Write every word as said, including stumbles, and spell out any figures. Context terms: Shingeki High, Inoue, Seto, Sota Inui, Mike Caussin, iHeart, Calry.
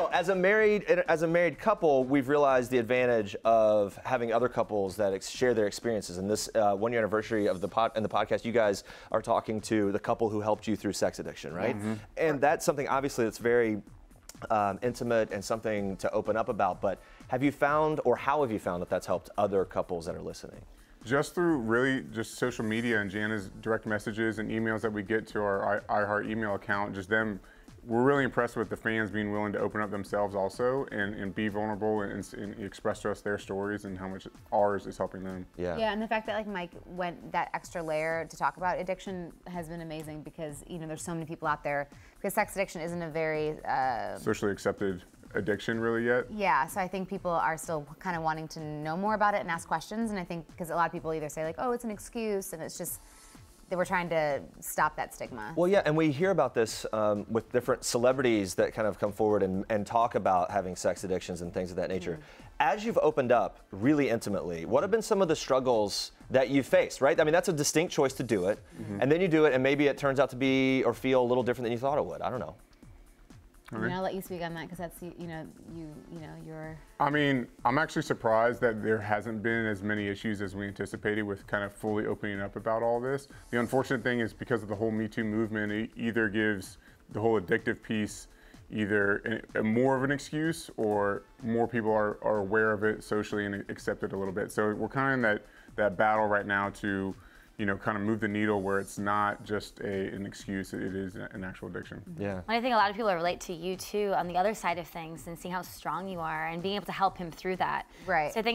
though, as a married as a married couple, we've realized the advantage of having other couples that ex share their experiences. And this uh, one year anniversary of the pod and the podcast, you guys are talking to the couple who helped you through sex addiction, right? Mm-hmm. And that's something obviously that's very um, intimate and something to open up about. But have you found, or how have you found that that's helped other couples that are listening? Just through really just social media and Jana's direct messages and emails that we get to our iHeart email account, just them. We're really impressed with the fans being willing to open up themselves also and, and be vulnerable and, and express to us their stories and how much ours is helping them. Yeah. Yeah, and the fact that like Mike went that extra layer to talk about addiction has been amazing, because you know there's so many people out there, because sex addiction isn't a very uh, socially accepted addiction really yet. Yeah, so I think people are still kind of wanting to know more about it and ask questions, and I think because a lot of people either say like, oh, it's an excuse, and it's just that we're trying to stop that stigma. Well, yeah, and we hear about this um, with different celebrities that kind of come forward and, and talk about having sex addictions and things of that nature. Mm-hmm. As you've opened up really intimately, what have been some of the struggles that you face, right? I mean, that's a distinct choice to do it, mm-hmm. and then you do it, and maybe it turns out to be or feel a little different than you thought it would. I don't know. Right. And I'll let you speak on that, because that's, you know, you, you know, your... I mean, I'm actually surprised that there hasn't been as many issues as we anticipated with kind of fully opening up about all this. The unfortunate thing is, because of the whole Me Too movement, it either gives the whole addictive piece either a, a more of an excuse, or more people are, are aware of it socially and accept it a little bit. So we're kind of in that, that battle right now to... you know, kind of move the needle where it's not just a, an excuse, it is an actual addiction. Yeah. And I think a lot of people relate to you too on the other side of things and seeing how strong you are and being able to help him through that. Right. So I think